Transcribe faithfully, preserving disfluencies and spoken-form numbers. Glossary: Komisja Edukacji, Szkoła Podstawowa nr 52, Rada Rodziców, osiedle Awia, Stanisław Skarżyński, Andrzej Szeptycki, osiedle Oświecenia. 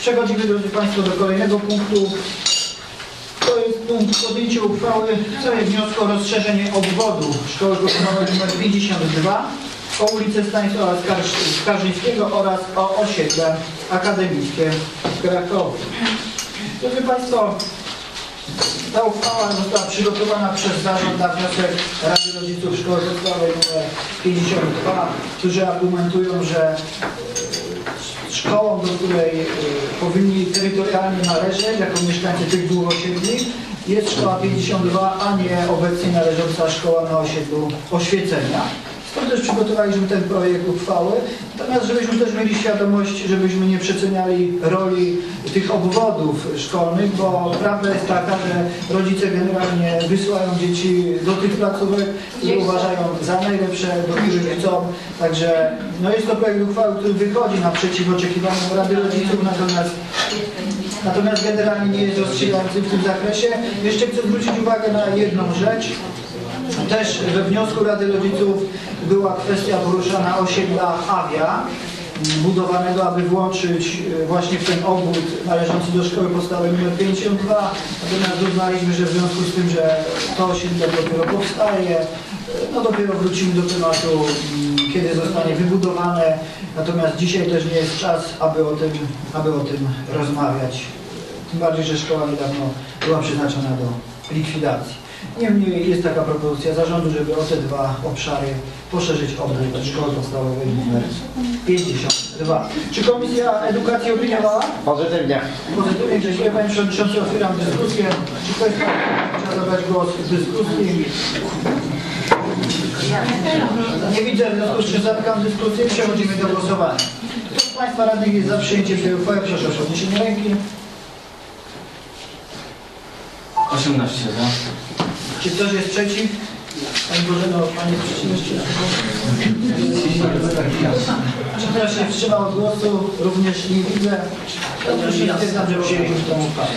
Przechodzimy, drodzy Państwo, do kolejnego punktu. To jest punkt podjęcie uchwały w sprawie wniosku o rozszerzenie obwodu Szkoły Podstawowej nr pięćdziesiąt dwa o ulicę Stanisława Skarżyńskiego oraz o osiedle akademickie w Krakowie. Drodzy Państwo, ta uchwała została przygotowana przez zarząd na wniosek Rady Rodziców Szkoły Podstawowej nr pięćdziesiąt dwa, którzy argumentują, że szkołą, do której y, powinni terytorialnie należeć jako mieszkańcy tych dwóch osiedli, jest szkoła pięćdziesiąt dwa, a nie obecnie należąca szkoła na osiedlu Oświecenia. Stąd też przygotowaliśmy ten projekt uchwały, natomiast żebyśmy też mieli świadomość, żebyśmy nie przeceniali roli tych obwodów szkolnych, bo prawda jest taka, że rodzice generalnie wysyłają dzieci do tych placówek, które uważają za najlepsze, do których chcą. Także no jest to projekt uchwały, który wychodzi naprzeciw oczekiwaniom Rady Rodziców, natomiast natomiast generalnie nie jest rozstrzygający w tym zakresie. Jeszcze chcę zwrócić uwagę na jedną rzecz. Też we wniosku Rady Rodziców była kwestia poruszana osiedla Awia, budowanego, aby włączyć właśnie w ten obwód należący do szkoły podstawowej nr pięćdziesiąt dwa. Natomiast uznaliśmy, że w związku z tym, że to osiedle dopiero powstaje, no dopiero wrócimy do tematu, kiedy zostanie wybudowane. Natomiast dzisiaj też nie jest czas, aby o tym, aby o tym rozmawiać. Tym bardziej, że szkoła niedawno była przeznaczona do likwidacji. Niemniej jest taka propozycja zarządu, żeby o te dwa obszary poszerzyć obwód szkoły podstawowej nr pięćdziesiąt dwa. Czy Komisja Edukacji opiniowała? Pozytywnie. Pozytywnie. Dziękuję, Panie Przewodniczący. Otwieram dyskusję. Czy ktoś chce zabrać głos w dyskusji? Nie widzę, w związku z czym zamykam dyskusję. Przechodzimy do głosowania. Kto z Państwa radnych jest za przyjęciem tej uchwały? Proszę o podniesienie ręki. osiemnaście za. Czy ktoś jest przeciw? Pani Bożeno, Pani jest przeciw? Czy ktoś się wstrzymał od głosu? Również nie widzę. To też się zgadzam, żeby się tą uchwałę.